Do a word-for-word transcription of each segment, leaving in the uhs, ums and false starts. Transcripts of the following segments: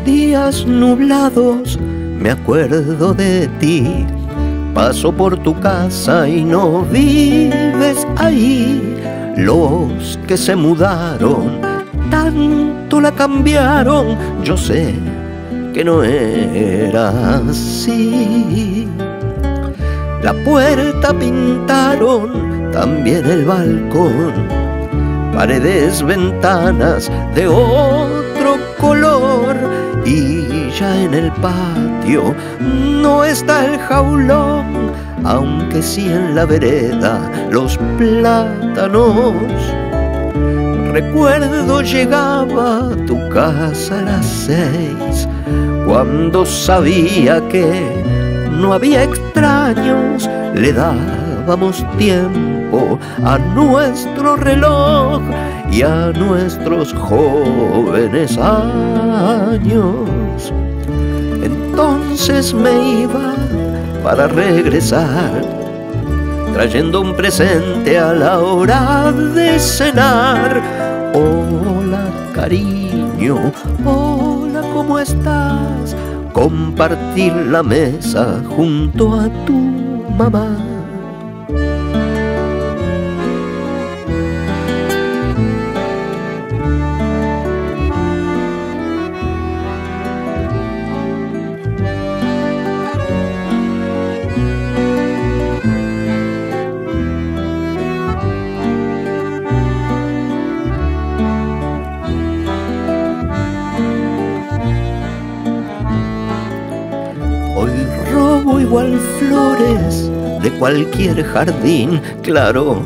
los días nublados me acuerdo de ti. Paso por tu casa y no vives ahí. Los que se mudaron tanto la cambiaron. Yo sé que no era así. La puerta pintaron, también el balcón. Paredes, ventanas de otro color. Y ya en el patio no está el jaulón, aunque sí en la vereda los plátanos. Recuerdo llegaba a tu casa a las seis, cuando sabía que no había extraños. Le dábamos tiempo a nuestro reloj y a nuestros jóvenes años. Entonces me iba para regresar, trayendo un presente a la hora de cenar. Hola cariño, hola, ¿cómo estás? Compartir la mesa junto a tu mamá. Hoy robo igual flores de cualquier jardín, claro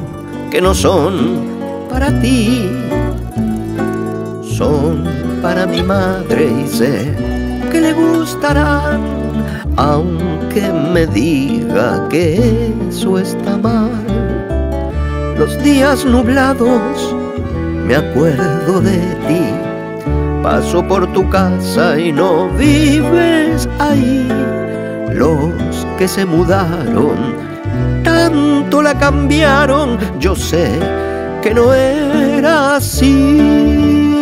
que no son para ti, son para mi madre y sé que le gustarán, aunque me diga que eso está mal. Los días nublados me acuerdo de ti, paso por tu casa y no vives ahí. Los que se mudaron, tanto la cambiaron. Yo sé que no era así.